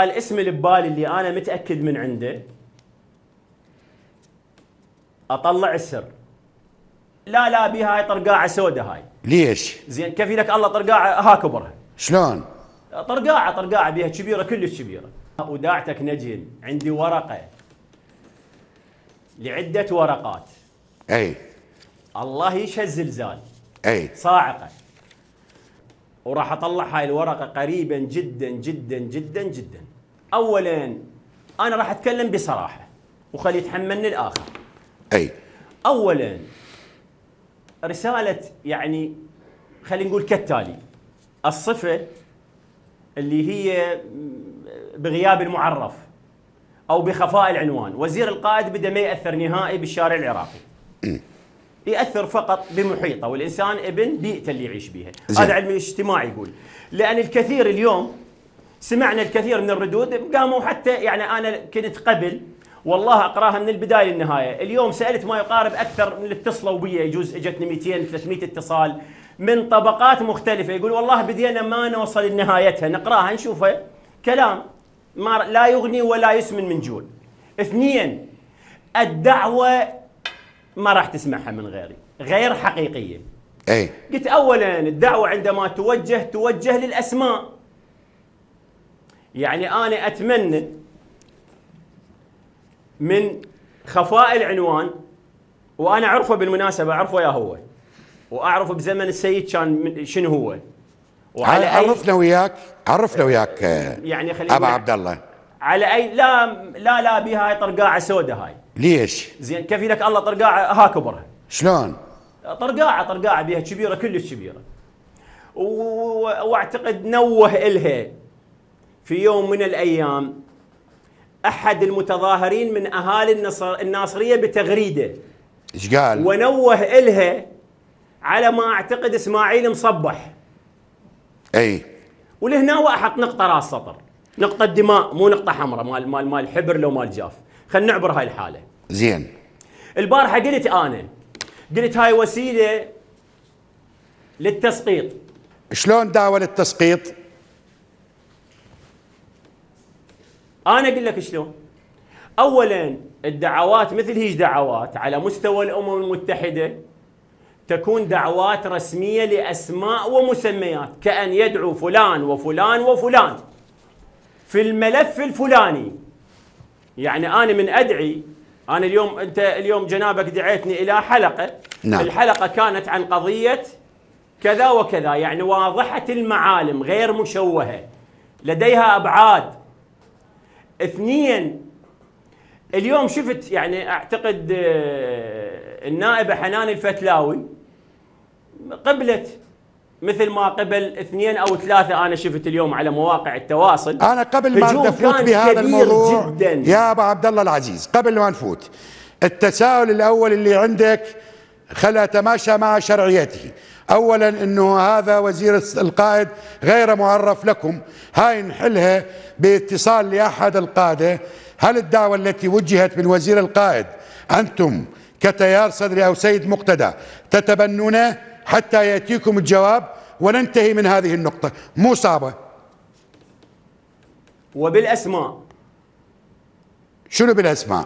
الاسم اللي ببالي اللي انا متاكد من عنده اطلع السر. لا بي هاي طرقاعه سوداء هاي. ليش؟ زين كفي لك الله طرقاعه ها كبرها. شلون؟ طرقاعه بيها كبيره كلش كبيره. وداعتك نجل عندي ورقه لعده ورقات. اي الله يشهد زلزال. اي صاعقه. وراح اطلع هاي الورقه قريبا جدا جدا جدا جدا. اولا انا راح اتكلم بصراحه وخلي يتحملني الاخر. اي اولا رساله يعني خلينا نقول كالتالي: الصفه اللي هي بغياب المعرف او بخفاء العنوان، وزير القائد بدا ما ياثر نهائي بالشارع العراقي. يأثر فقط بمحيطه، والإنسان ابن بيئته اللي يعيش بيها. هذا علم اجتماعي يقول، لأن الكثير اليوم سمعنا الكثير من الردود قاموا حتى يعني أنا كنت قبل والله أقراها من البداية للنهاية. اليوم سألت ما يقارب أكثر من اللي اتصلوا بي، يجوز اجتني 200-300 اتصال من طبقات مختلفة، يقول والله بدينا ما نوصل لنهايتها، نقراها نشوفها كلام ما لا يغني ولا يسمن من جوع. اثنين، الدعوة ما راح تسمعها من غيري، غير حقيقية. اي قلت اولا الدعوة عندما توجه للاسماء. يعني انا اتمنى من خفاء العنوان، وانا اعرفه بالمناسبة، اعرفه يا هو واعرفه بزمن السيد كان شنو هو. وعلى عرفنا وياك يعني خلينا ابو عبد الله على اي لا بها هاي طرقاعه سوداء هاي. ليش؟ زين كفي لك الله طرقاعه ها كبرها. شلون؟ طرقاعه بها كبيره كلش كبيره. واعتقد نوه الها في يوم من الايام احد المتظاهرين من اهالي الناصريه بتغريده. ايش قال؟ ونوه الها على ما اعتقد اسماعيل مصبح. اي ولهنا وأحط نقطه راس سطر، نقطة دماء مو نقطة حمراء مال حبر لو مال جاف. خلينا نعبر هاي الحالة. زين. البارحة قلت أنا، قلت هاي وسيلة للتسقيط. شلون داول التسقيط؟ أنا أقول لك شلون. أولاً الدعوات مثل هيج دعوات على مستوى الأمم المتحدة تكون دعوات رسمية لأسماء ومسميات، كأن يدعو فلان وفلان وفلان في الملف الفلاني. يعني انا من ادعي انا اليوم، انت اليوم جنابك دعيتني الى حلقه. نعم. الحلقه كانت عن قضيه كذا وكذا، يعني واضحه المعالم غير مشوهه، لديها ابعاد. اثنين، اليوم شفت يعني اعتقد النائبه حنان الفتلاوي قبلت مثل ما قبل 2 أو 3 انا شفت اليوم على مواقع التواصل. انا قبل ما نفوت بهذا الموضوع جداً يا ابو عبد الله العزيز، قبل ما نفوت، التساؤل الاول اللي عندك خل اتماشى مع شرعيته. اولا انه هذا وزير القائد غير معرف لكم، هاي نحلها باتصال لاحد القاده. هل الدعوه التي وجهت من وزير القائد انتم كتيار صدري او سيد مقتدى تتبنونه حتى يأتيكم الجواب وننتهي من هذه النقطة؟ مو صعبة. وبالأسماء. شنو بالأسماء؟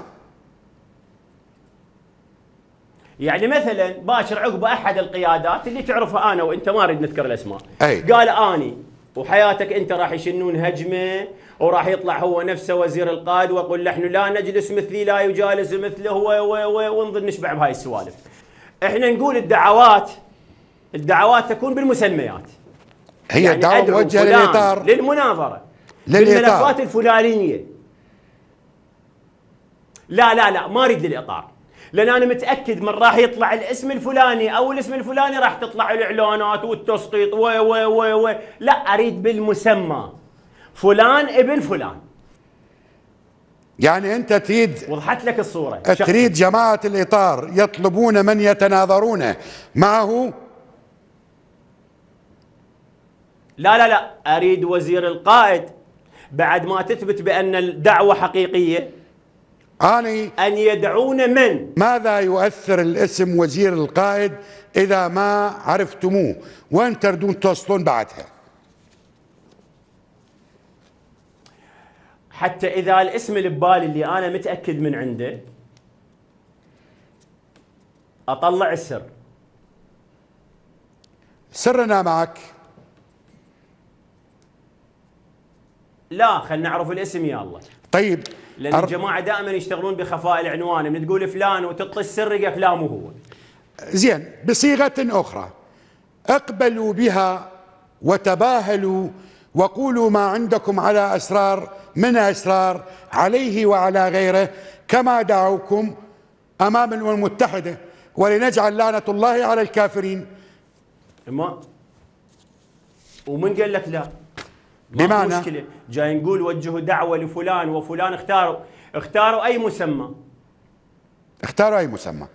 يعني مثلا باشر عقب أحد القيادات اللي تعرفها أنا وأنت، ما أريد نذكر الأسماء. أي. قال أني وحياتك أنت راح يشنون هجمة، وراح يطلع هو نفسه وزير القائد ويقول نحن لا نجلس مثلي، لا يجالس مثله، ونظل نشبع بهاي السوالف. احنا نقول الدعوات تكون بالمسميات. هي يعني دعوة موجهة للإطار، للمناظرة، للملفات الفلانية. لا ما اريد للإطار، لأن أنا متأكد من راح يطلع الاسم الفلاني أو الاسم الفلاني راح تطلع الإعلانات والتسقيط و لا، أريد بالمسمى فلان ابن فلان. يعني أنت تريد، وضحت لك الصورة، تريد جماعة الإطار يطلبون من يتناظرون معه. لا أريد وزير القائد بعد ما تثبت بأن الدعوة حقيقية أن يدعون من. ماذا يؤثر الاسم وزير القائد إذا ما عرفتموه؟ وين تردون توصلون بعدها؟ حتى إذا الاسم اللي ببالي اللي أنا متأكد من عنده أطلع السر. سرنا معك. لا خلينا نعرف الاسم يا الله. طيب لأن الجماعة دائما يشتغلون بخفاء العنوان، من تقول فلان وتطلع السر يقول لا مو هو. زين، بصيغة أخرى، اقبلوا بها وتباهلوا وقولوا ما عندكم على أسرار من أسرار عليه وعلى غيره كما دعوكم أمام الأمم المتحدة ولنجعل لعنة الله على الكافرين. ما ومن قال لك لا؟ بمعنى مشكلة جاي نقول وجهوا دعوة لفلان وفلان، اختاروا أي مسمى، اختاروا أي مسمى،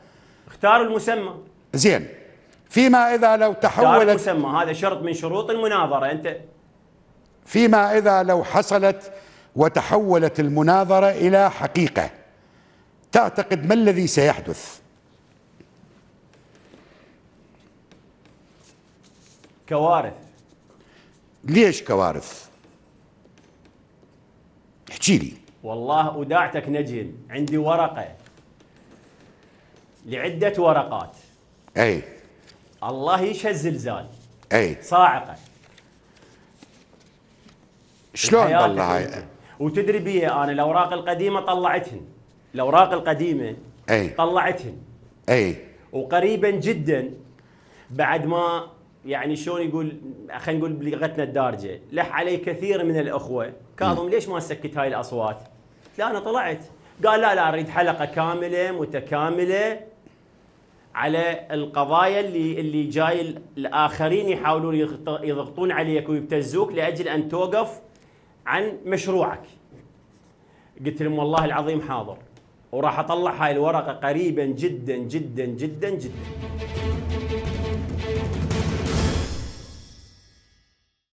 اختاروا المسمى. زين، فيما إذا لو تحولت المسمى، هذا شرط من شروط المناظرة. أنت فيما إذا لو حصلت وتحولت المناظرة إلى حقيقة، تعتقد ما الذي سيحدث؟ كوارث. ليش كوارث؟ احكي لي. والله وداعتك نجن، عندي ورقة لعدة ورقات. اي الله يشهد زلزال. اي صاعقة. شلون طلع هاي؟ وتدري بيها انا الاوراق القديمة طلعتهن، الاوراق القديمة اي طلعتهن. اي وقريبا جدا بعد ما يعني شلون يقول، خلينا نقول بلغتنا الدارجه، لح علي كثير من الاخوه، كاظم ليش ما سكت هاي الاصوات؟ لا انا طلعت. قال لا لا اريد حلقه كامله متكامله على القضايا اللي جاي الاخرين يحاولون يضغطون عليك ويبتزوك لاجل ان توقف عن مشروعك. قلت لهم والله العظيم حاضر، وراح اطلع هاي الورقه قريبا جدا جدا جدا جدا.